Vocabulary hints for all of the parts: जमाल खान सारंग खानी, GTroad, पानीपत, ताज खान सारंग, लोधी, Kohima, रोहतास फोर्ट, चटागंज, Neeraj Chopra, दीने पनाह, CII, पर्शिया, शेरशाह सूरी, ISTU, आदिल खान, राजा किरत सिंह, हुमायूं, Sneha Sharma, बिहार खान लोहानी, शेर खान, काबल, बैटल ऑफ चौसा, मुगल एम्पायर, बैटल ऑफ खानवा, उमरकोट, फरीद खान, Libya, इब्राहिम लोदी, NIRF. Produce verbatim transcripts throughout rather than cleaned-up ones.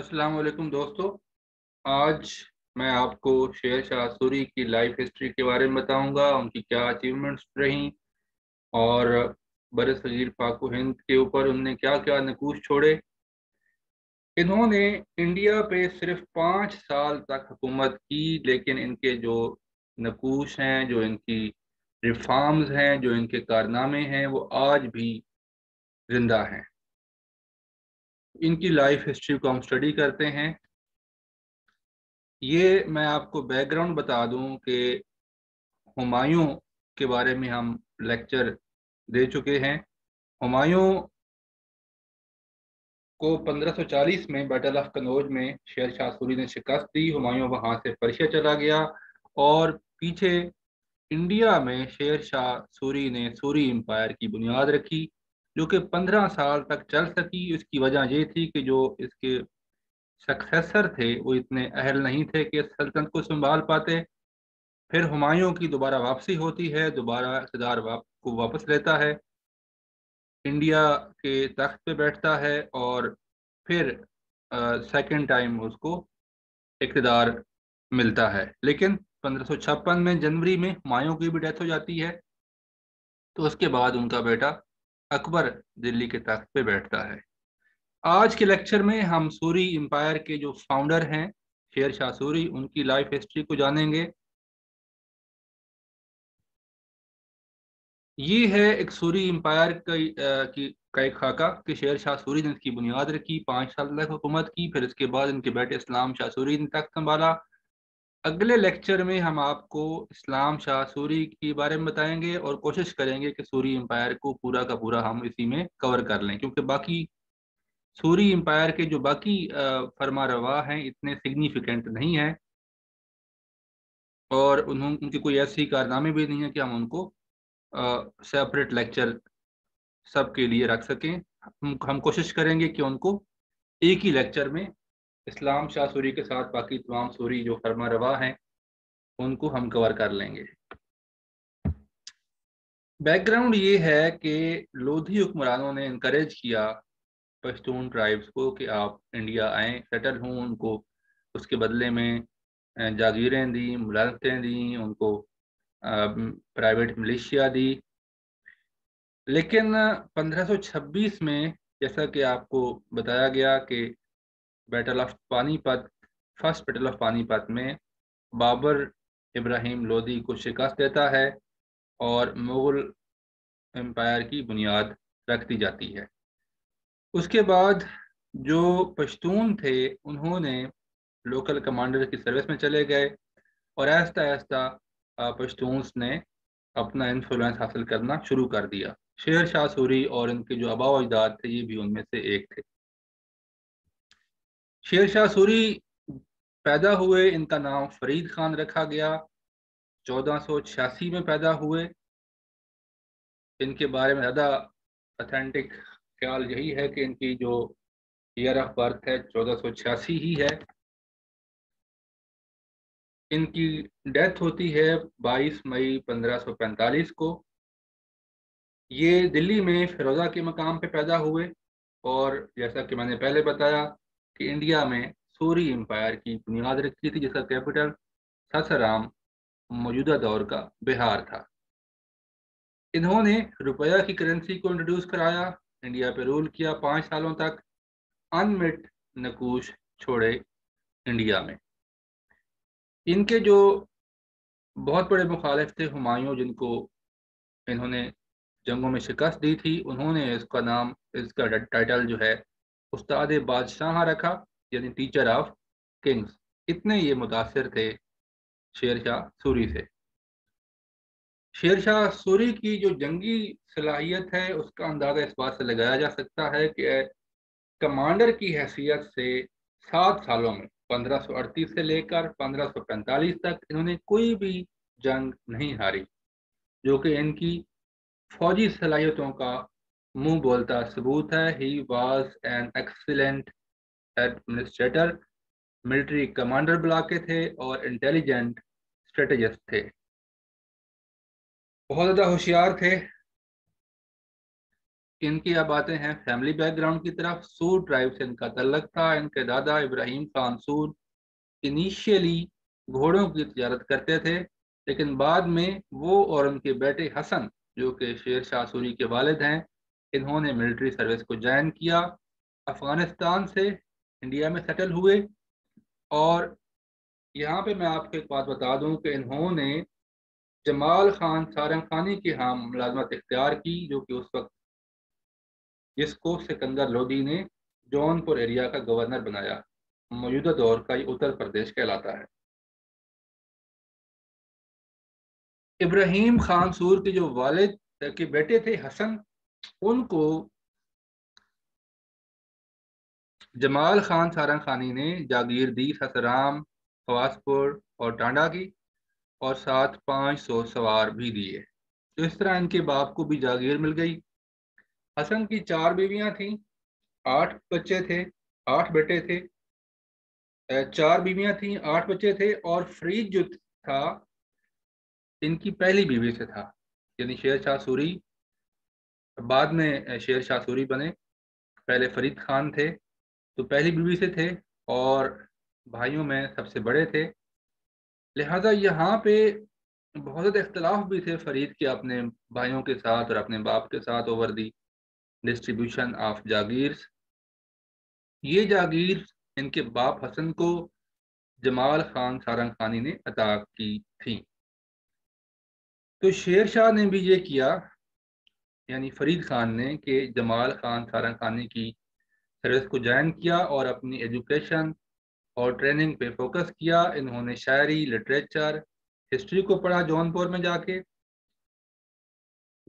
अस्सलाम वालेकुम दोस्तों, आज मैं आपको शेरशाह सूरी की लाइफ हिस्ट्री के बारे में बताऊंगा, उनकी क्या अचीवमेंट्स रहीं और बरसगीर पाको हिंद के ऊपर उनने क्या क्या नकूश छोड़े। इन्होंने इंडिया पे सिर्फ पाँच साल तक हुकूमत की, लेकिन इनके जो नकूश हैं, जो इनकी रिफॉर्म्स हैं, जो इनके कारनामे हैं, वो आज भी जिंदा हैं। इनकी लाइफ हिस्ट्री को हम स्टडी करते हैं। ये मैं आपको बैकग्राउंड बता दूं कि हुमायूं के बारे में हम लेक्चर दे चुके हैं। हुमायूं को पंद्रह सौ चालीस में बैटल ऑफ कन्नौज में शेरशाह सूरी ने शिकस्त दी। हुमायूं वहां से पर्शिया चला गया और पीछे इंडिया में शेरशाह सूरी ने सूरी एम्पायर की बुनियाद रखी, जो कि पंद्रह साल तक चल सकी। इसकी वजह ये थी कि जो इसके सक्सेसर थे वो इतने अहल नहीं थे कि सल्तनत को संभाल पाते। फिर हुमायूं की दोबारा वापसी होती है, दोबारा इक़्तिदार वाप को वापस लेता है, इंडिया के तख्त पे बैठता है और फिर सेकंड टाइम उसको इक़्तिदार मिलता है। लेकिन पंद्रह सौ छप्पन में जनवरी में हुमायूं की भी डेथ हो जाती है, तो उसके बाद उनका बेटा अकबर दिल्ली के तख्त पे बैठता है। आज के लेक्चर में हम सूरी एम्पायर के जो फाउंडर हैं शेरशाह सूरी, उनकी लाइफ हिस्ट्री को जानेंगे। ये है एक सूरी एम्पायर का एक खाका कि शेरशाह सूरी ने इसकी बुनियाद रखी, पाँच साल तक हुकूमत की, फिर इसके बाद इनके बेटे इस्लाम शाह सूरी ने तख्त संभाला। अगले लेक्चर में हम आपको इस्लाम शाह सूरी के बारे में बताएंगे और कोशिश करेंगे कि सूरी एम्पायर को पूरा का पूरा हम इसी में कवर कर लें, क्योंकि बाकी सूरी एम्पायर के जो बाकी फरमारवा हैं इतने सिग्निफिकेंट नहीं हैं और उन्होंने उनके कोई ऐसी कारनामे भी नहीं है कि हम उनको सेपरेट लेक्चर सब के लिए रख सकें। हम, हम कोशिश करेंगे कि उनको एक ही लेक्चर में इस्लाम शाह सूरी के साथ बाकी तमाम सूरी जो फरमा रवा हैं उनको हम कवर कर लेंगे। बैकग्राउंड ये है कि लोधी हुक्मरानों ने इनकरेज किया पश्तून ट्राइब्स को कि आप इंडिया आएँ, सेटल हों। उनको उसके बदले में जागीरें दी, मुलाजमतें दी, उनको प्राइवेट मिलिशिया दी। लेकिन पंद्रह सौ छब्बीस में, जैसा कि आपको बताया गया कि battle of पानीपत, first battle of पानीपत में बाबर इब्राहिम लोदी को शिकस्त देता है और मुगल एम्पायर की बुनियाद रख दी जाती है। उसके बाद जो पश्तून थे उन्होंने लोकल कमांडर की सर्विस में चले गए और आहिस्ता आहिस्ता पश्तून्स ने अपना इन्फ्लुएंस हासिल करना शुरू कर दिया। शेरशाह सूरी और इनके जो आबा व अजदाद थे, ये भी उनमें से एक थे। शेरशाह सूरी पैदा हुए, इनका नाम फरीद खान रखा गया। चौदह सौ छियासी में पैदा हुए। इनके बारे में ज़्यादा अथेंटिक ख्याल यही है कि इनकी जो ईयर ऑफ बर्थ है चौदह सौ छियासी ही है। इनकी डेथ होती है बाईस मई पंद्रह सौ पैंतालीस को। ये दिल्ली में फिरोजा के मकाम पे पैदा हुए और जैसा कि मैंने पहले बताया कि इंडिया में सूरी एम्पायर की बुनियाद रखी थी, जिसका कैपिटल सासाराम मौजूदा दौर का बिहार था। इन्होंने रुपया की करेंसी को इंट्रोड्यूस कराया, इंडिया पर रूल किया पाँच सालों तक, अनमिट नकूश छोड़े इंडिया में। इनके जो बहुत बड़े मुखालिफ थे हुमायूं, जिनको इन्होंने जंगों में शिकस्त दी थी, उन्होंने इसका नाम, इसका टाइटल जो है उस्ताद बादशाह रखा, यानी टीचर ऑफ किंग्स। इतने ये मुतासर थे शेरशाह सूरी से। शेरशाह सूरी की जो जंगी सलाहियत है उसका अंदाज़ा इस बात से लगाया जा सकता है कि कमांडर की हैसियत से सात सालों में पंद्रह सौ अड़तीस से लेकर पंद्रह सौ पैंतालीस तक इन्होंने कोई भी जंग नहीं हारी, जो कि इनकी फौजी सलाहियतों का मुंह बोलता सबूत है। He was an excellent administrator, military commander बुलाके थे और इंटेलिजेंट स्ट्रेटेजिस्ट थे, बहुत ज़्यादा होशियार थे। इनकी अब आते हैं फैमिली बैकग्राउंड की तरफ। सूर ट्राइब से इनका तल्लक था। इनके दादा इब्राहिम खान सूर इनिशियली घोड़ों की तजारत करते थे, लेकिन बाद में वो और उनके बेटे हसन, जो कि शेरशाह सूरी के वालिद हैं, इन्होंने मिलिट्री सर्विस को ज्वाइन किया। अफगानिस्तान से इंडिया में सेटल हुए। और यहाँ पे मैं आपको एक बात बता दूँ कि इन्होंने जमाल खान सारंग खानी के यहाँ मुलाजमत इख्तियार की, जो कि उस वक्त जिसको सिकंदर लोधी ने जौनपुर एरिया का गवर्नर बनाया। मौजूदा दौर का ये उत्तर प्रदेश कहलाता है। इब्राहिम खान सूर के जो वालिद के बेटे थे हसन, उनको जमाल खान सारंग खानी ने जागीर दी सासाराम, खवासपुर और टांडा की, और साथ पाँच सौ सवार भी दिए। तो इस तरह इनके बाप को भी जागीर मिल गई। हसन की चार बीवियां थीं, आठ बच्चे थे, आठ बेटे थे, चार बीवियां थीं, आठ बच्चे थे। और फरीद जो था इनकी पहली बीवी से था, यानी शेरशाह सूरी। बाद में शेरशाह सूरी बने, पहले फरीद खान थे, तो पहली बीवी से थे और भाइयों में सबसे बड़े थे। लिहाजा यहाँ पे बहुत ज़्यादा इख्तलाफ भी थे फरीद के अपने भाइयों के साथ और अपने बाप के साथ over the distribution of jagirs. ये जागीर इनके बाप हसन को जमाल खान सारंग खानी ने अता की थी। तो शेरशाह ने भी ये किया, यानी फरीद खान ने, कि जमाल खान सारंग खानी की सर्विस को ज्वाइन किया और अपनी एजुकेशन और ट्रेनिंग पे फोकस किया। इन्होंने शायरी, लिटरेचर, हिस्ट्री को पढ़ा जौनपुर में जाके।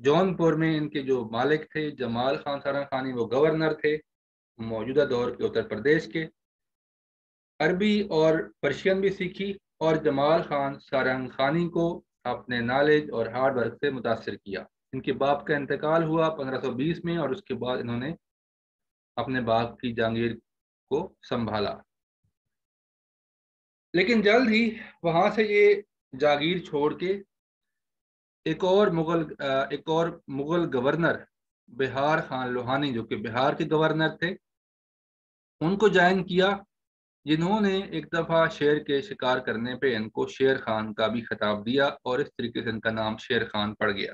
जौनपुर में इनके जो मालिक थे जमाल खान सारंग खानी, वो गवर्नर थे मौजूदा दौर के उत्तर प्रदेश के। अरबी और पर्शियन भी सीखी और जमाल खान सारंग खानी को अपने नॉलेज और हार्ड वर्क से मुतासर किया। इनके बाप का इंतकाल हुआ पंद्रह सौ बीस में और उसके बाद इन्होंने अपने बाप की जागीर को संभाला। लेकिन जल्द ही वहाँ से ये जागीर छोड़ के एक और मुगल एक और मुगल गवर्नर बिहार खान लोहानी, जो कि बिहार के गवर्नर थे, उनको ज्वाइन किया, जिन्होंने एक दफ़ा शेर के शिकार करने पे इनको शेर खान का भी खिताब दिया और इस तरीके से इनका नाम शेर खान पड़ गया।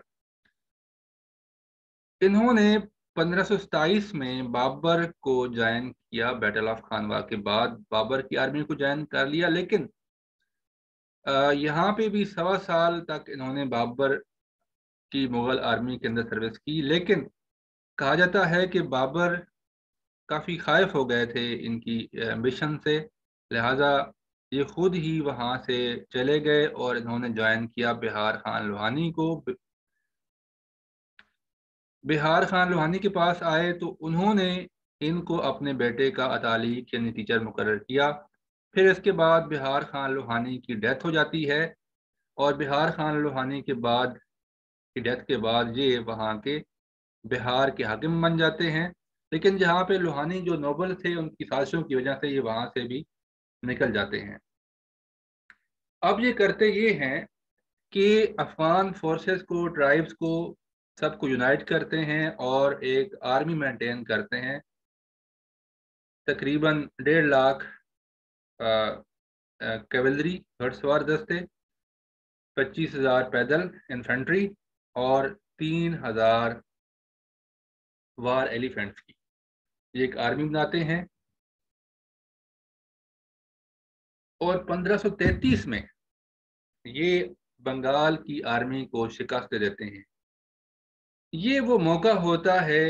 इन्होंने पंद्रह सौ सताईस में बाबर को ज्वाइन किया। बैटल ऑफ खानवा के बाद बाबर की आर्मी को ज्वाइन कर लिया, लेकिन यहाँ पे भी सवा साल तक इन्होंने बाबर की मुग़ल आर्मी के अंदर सर्विस की। लेकिन कहा जाता है कि बाबर काफ़ी खाइफ हो गए थे इनकी एम्बिशन से, लिहाजा ये खुद ही वहाँ से चले गए और इन्होंने ज्वाइन किया बिहार खान लोहानी को। बिहार खान लोहानी के पास आए तो उन्होंने इनको अपने बेटे का अतालीक यानी टीचर मुकर्रर किया। फिर इसके बाद बिहार खान लोहानी की डेथ हो जाती है और बिहार खान लोहानी के बाद की डेथ के बाद ये वहाँ के बिहार के हाकिम बन जाते हैं। लेकिन जहाँ पे लोहानी जो नोबल थे उनकी साजिशों की वजह से ये वहाँ से भी निकल जाते हैं। अब ये करते ये हैं कि अफगान फोर्सेस को, ट्राइब्स को, सबको यूनाइट करते हैं और एक आर्मी मेंटेन करते हैं। तकरीबन डेढ़ लाख कैवलरी घुड़सवार दस्ते, पच्चीस हज़ार पैदल इन्फेंट्री और तीन हज़ार वार एलिफेंट्स की ये एक आर्मी बनाते हैं। और पंद्रह सौ तैंतीस में ये बंगाल की आर्मी को शिकस्त देते हैं। ये वो मौका होता है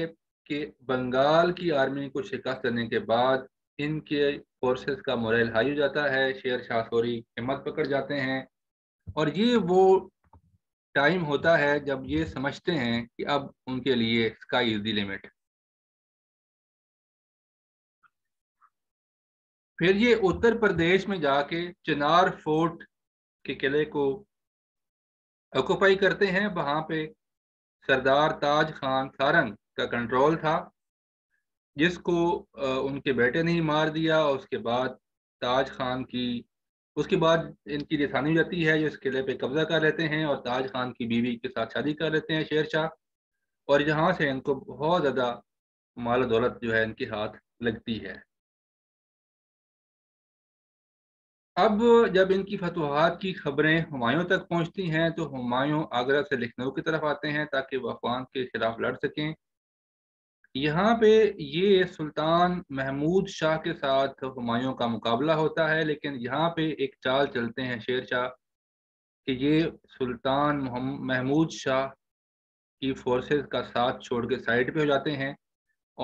कि बंगाल की आर्मी को शिकस्त देने के बाद इनके फोर्सेस का मोरल हाई हो जाता है। शेरशाह सूरी हिम्मत पकड़ जाते हैं और ये वो टाइम होता है जब ये समझते हैं कि अब उनके लिए स्काई इज द लिमिट। फिर ये उत्तर प्रदेश में जाके चिनार फोर्ट के किले को ऑक्यूपाई करते हैं। वहाँ पे सरदार ताज खान सारंग का कंट्रोल था, जिसको उनके बेटे ने ही मार दिया। और उसके बाद ताज खान की उसके बाद इनकी निशानी हो जाती है, जो इस किले पे कब्जा कर लेते हैं और ताज खान की बीवी के साथ शादी कर लेते हैं शेरशाह। और यहाँ से इनको बहुत ज़्यादा माल दौलत जो है इनके हाथ लगती है। अब जब इनकी फतवाहत की खबरें हुमायूं तक पहुँचती हैं तो हुमायूं आगरा से लखनऊ की तरफ आते हैं ताकि वह अफगान के खिलाफ लड़ सकें। यहाँ पे ये सुल्तान महमूद शाह के साथ हुमायूं का मुकाबला होता है, लेकिन यहाँ पे एक चाल चलते हैं शेरशाह कि ये सुल्तान महमूद शाह की फोर्सेस का साथ छोड़ के साइड पे हो जाते हैं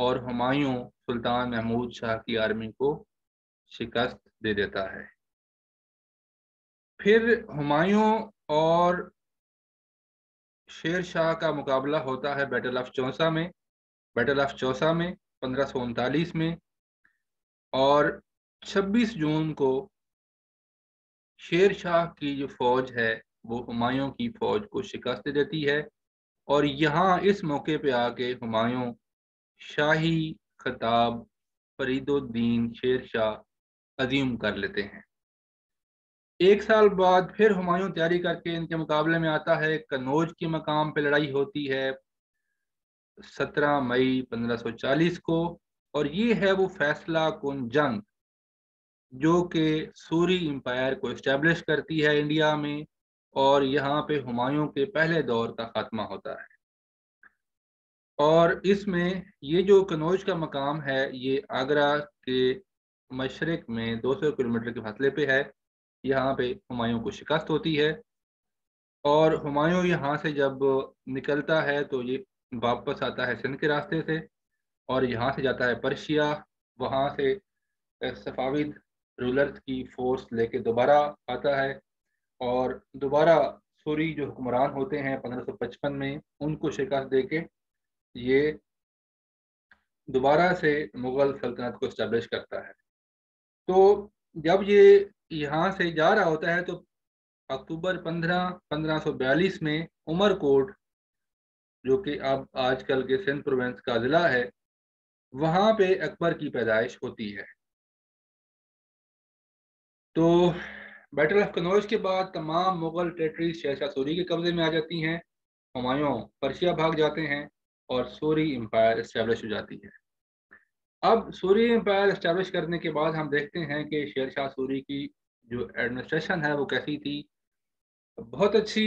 और हुमायूं सुल्तान महमूद शाह की आर्मी को शिकस्त दे देता है। फिर हुमायूं और शेरशाह का मुकाबला होता है बैटल ऑफ चौसा में बैटल ऑफ चौसा में पंद्रह सौ उनतालीस में, और छब्बीस जून को शेरशाह की जो फौज है वो हुमायूं की फौज को शिकस्त देती है। और यहाँ इस मौके पे आके हुमायूं शाही खिताब फरीदुद्दीन शेरशाह अजीम कर लेते हैं। एक साल बाद फिर हुमायूं तैयारी करके इनके मुकाबले में आता है। कन्नौज के मकाम पे लड़ाई होती है सत्रह मई पंद्रह सौ चालीस को, और ये है वो फैसला कुन जंग जो कि सूरी एम्पायर को इस्टेब्लिश करती है इंडिया में, और यहाँ पे हुमायूं के पहले दौर का खात्मा होता है। और इसमें ये जो कन्नौज का मकाम है ये आगरा के मशरक में दो सौ किलोमीटर के फासले पे है। यहाँ पे हुमायूं को शिकस्त होती है और हुमायूं यहाँ से जब निकलता है तो ये वापस आता है सिंध के रास्ते से और यहाँ से जाता है पर्शिया। वहाँ से सफाविद रूलर्स की फोर्स लेके दोबारा आता है और दोबारा सूरी जो हुक्मरान होते हैं पंद्रह सौ पचपन में उनको शिकस्त देके ये दोबारा से मुग़ल सल्तनत को इस्टेब्लिश करता है। तो जब ये यहाँ से जा रहा होता है तो अक्टूबर पंद्रह पंद्रह सौ बयालीस में उमरकोट जो कि अब आजकल के सिंध प्रोविंस का ज़िला है, वहाँ पे अकबर की पैदाइश होती है। तो बैटल ऑफ कन्नौज के बाद तमाम मुग़ल टेरेटरीज शेरशाह सूरी के कब्ज़े में आ जाती हैं। हुमायूं पर्शिया भाग जाते हैं और सूरी एम्पायर इस्टेब्लिश हो जाती है। अब सूरी एम्पायर इस्टेब्लिश करने के बाद हम देखते हैं कि शेरशाह सूरी की जो एडमिनिस्ट्रेशन है वो कैसी थी। बहुत अच्छी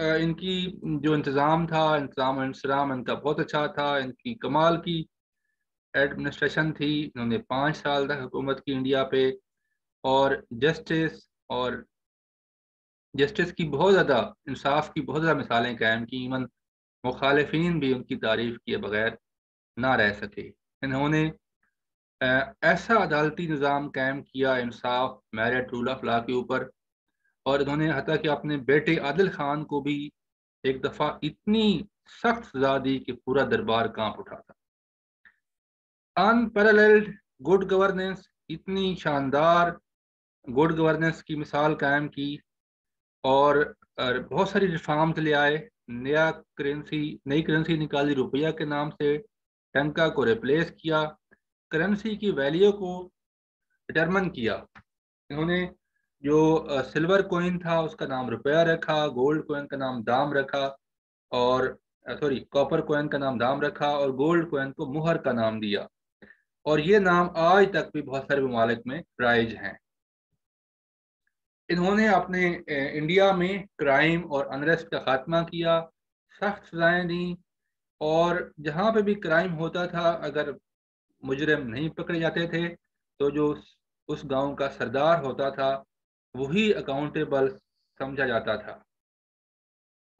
इनकी जो इंतज़ाम था, इंतज़ाम इंसराम इनका बहुत अच्छा था। इनकी कमाल की एडमिनिस्ट्रेशन थी। इन्होंने पाँच साल तक हुकूमत की इंडिया पे, और जस्टिस और जस्टिस की बहुत ज़्यादा, इंसाफ की बहुत ज़्यादा मिसालें कायम की। इवन मुखालिफिन भी उनकी तारीफ़ किए बगैर ना रह सके। इन्होंने ऐसा अदालती निज़ाम कायम किया इंसाफ, मेरिट, रूल ऑफ लॉ के ऊपर, और इन्होंने हत्या कि अपने बेटे आदिल खान को भी एक दफ़ा इतनी सख्त सजा दी कि पूरा दरबार कांप उठा था। अनपैरेलल्ड गुड गवर्नेंस, इतनी शानदार गुड गवर्नेंस की मिसाल कायम की, और बहुत सारी रिफॉर्म्स ले आए। नया करेंसी नई करेंसी निकाली रुपया के नाम से, टंका को रिप्लेस किया, करेंसी की वैल्यू को डिटरमिन किया। इन्होंने जो सिल्वर कोइन था उसका नाम रुपया रखा, गोल्ड कोइन का नाम दाम रखा, और सॉरी कॉपर कोइन का नाम दाम रखा और गोल्ड कोइन को मुहर का नाम दिया, और ये नाम आज तक भी बहुत सारे ममालिक में राइज हैं। इन्होंने अपने इंडिया में क्राइम और अनरेस्ट का खात्मा किया, सख्त सजाएँ दी, और जहाँ पे भी क्राइम होता था अगर मुजरिम नहीं पकड़े जाते थे तो जो उस गांव का सरदार होता था वही अकाउंटेबल समझा जाता था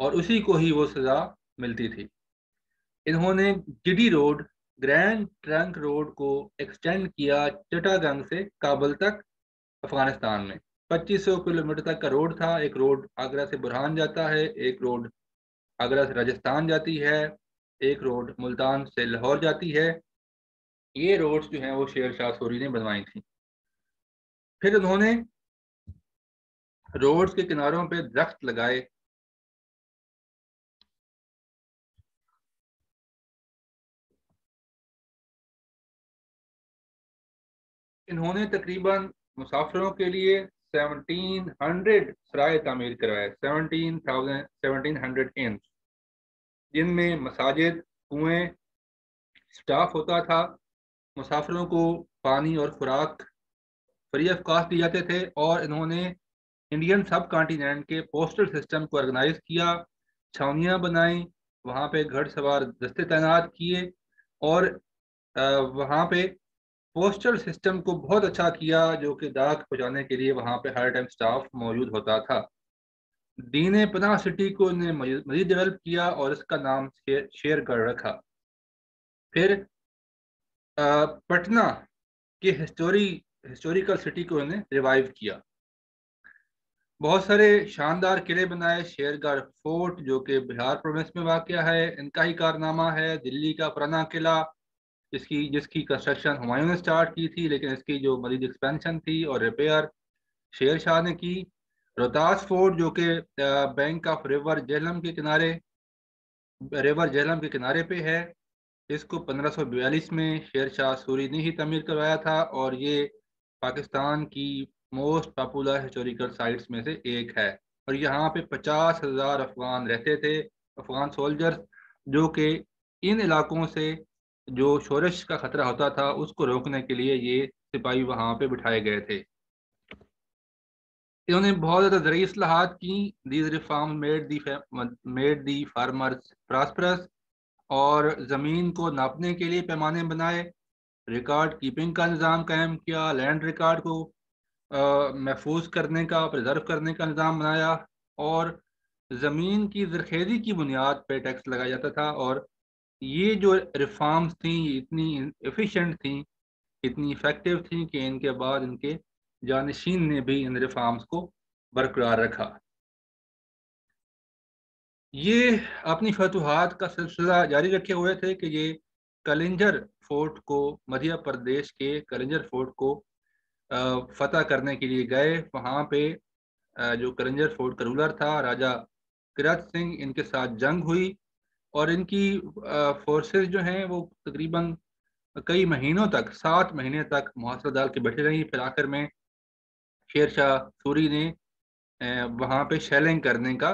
और उसी को ही वो सज़ा मिलती थी। इन्होंने जिडी रोड, ग्रैंड ट्रंक रोड को एक्सटेंड किया चटागंज से काबल तक अफगानिस्तान में। पच्चीस सौ किलोमीटर तक का रोड था। एक रोड आगरा से बुरहान जाता है, एक रोड आगरा से राजस्थान जाती है, एक रोड मुल्तान से लाहौर जाती है। ये रोड्स जो हैं वो शेरशाह सूरी ने बनवाई थी। फिर उन्होंने रोड्स के किनारों पे दरख्त लगाए। इन्होंने तकरीबन मुसाफिरों के लिए सत्रह सौ सराय तामीर करवाए, सत्रह हज़ार सत्रह सौ इंच। जिनमें मसाजिद, कुएं, स्टाफ होता था। मुसाफिरों को पानी और खुराक फ्री ऑफ कास्ट दिए जाते थे और इन्होंने इंडियन सब कॉन्टीनेंट के पोस्टल सिस्टम को ऑर्गेनाइज किया, छावनियाँ बनाई, वहाँ पे घड़सवार दस्ते तैनात किए और वहाँ पे पोस्टल सिस्टम को बहुत अच्छा किया, जो कि डाक पहुँचाने के लिए वहाँ पे हर टाइम स्टाफ मौजूद होता था। दीने पनाह सिटी को ने मजीद डेवलप किया और इसका नाम शेर शेरगढ़ रखा। फिर पटना के हिस्टोरी हिस्टोरिकल सिटी को ने रिवाइव किया। बहुत सारे शानदार किले बनाए। शेरगढ़ फोर्ट जो कि बिहार प्रोविंस में वाक़या है, इनका ही कारनामा है। दिल्ली का पुराना किला जिसकी जिसकी कंस्ट्रक्शन हुमायूं ने स्टार्ट की थी, लेकिन इसकी जो मजीद एक्सपेंशन थी और रिपेयर शेरशाह ने की। रोहतास फोर्ट जो कि बैंक ऑफ रेवर जहलम के किनारे रेवर जहलम के किनारे पे है, इसको पंद्रह सौ बयालीस में शेरशाह सूरी ने ही तमीर करवाया था और ये पाकिस्तान की मोस्ट पॉपुलर हिस्टोरिकल साइट्स में से एक है। और यहाँ पे पचास हज़ार अफगान रहते थे, अफगान सोल्जर्स, जो कि इन इलाकों से जो शोरश का ख़तरा होता था उसको रोकने के लिए ये सिपाही वहाँ पे बिठाए गए थे। इन्होंने बहुत ज़्यादा ज़रूरी इस्लाहात की। These reform made the made the farmers prosperous, और ज़मीन को नापने के लिए पैमाने बनाए। रिकॉर्ड कीपिंग का निज़ाम कायम किया। लैंड रिकॉर्ड को महफूज करने का, प्रिजर्व करने का निज़ाम बनाया और ज़मीन की जरखेज़ी की बुनियाद पर टैक्स लगाया जाता था। और ये जो रिफॉर्म्स थी इतनी एफिशिएंट थी, इतनी इफेक्टिव थी कि इनके बाद इनके जानशीन ने भी इन रिफॉर्म्स को बरकरार रखा। ये अपनी फतुहात का सिलसिला जारी रखे हुए थे कि ये कलिंजर फोर्ट को, मध्य प्रदेश के कलिंजर फोर्ट को फतह करने के लिए गए। वहाँ पे जो कलिंजर फोर्ट का रूलर था राजा किरत सिंह, इनके साथ जंग हुई और इनकी फोर्सेस जो हैं वो तकरीबन कई महीनों तक, सात महीने तक मुहासरा डाल के बैठे रहीं। फिर आखिर में शेरशाह सूरी ने वहाँ पे शेलिंग करने का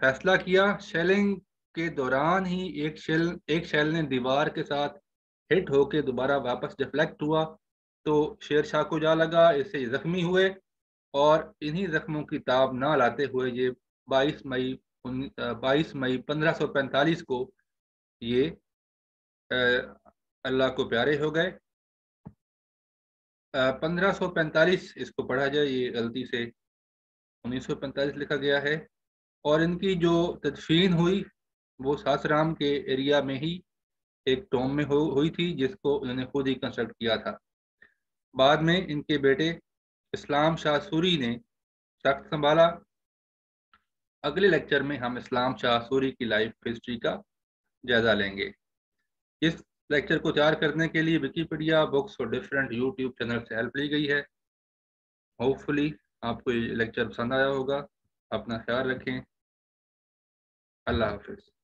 फैसला किया। शेलिंग के दौरान ही एक शेल एक शेल ने दीवार के साथ हिट होके दोबारा वापस डिफ्लेक्ट हुआ तो शेरशाह को जा लगा, इससे जख्मी हुए और इन्हीं जख्मों की ताब ना लाते हुए ये बाईस मई बाईस मई पंद्रह सौ पैंतालीस को ये अल्लाह को प्यारे हो गए। पंद्रह सौ पैंतालीस इसको पढ़ा जाए, ये गलती से उन्नीस सौ पैंतालीस लिखा गया है। और इनकी जो तदफीन हुई वो सासाराम के एरिया में ही एक टॉम में हो हुई थी, जिसको उन्होंने खुद ही कंस्ट्रक्ट किया था। बाद में इनके बेटे इस्लाम शाह सूरी ने तख्त संभाला। अगले लेक्चर में हम इस्लाम शाह सूरी की लाइफ हिस्ट्री का जायज़ा लेंगे। इस लेक्चर को तैयार करने के लिए विकीपीडिया, बुक्स और डिफरेंट यूट्यूब चैनल से हेल्प ली गई है। होपफुली आपको ये लेक्चर पसंद आया होगा। अपना ख्याल रखें। अल्लाह हाफिज़।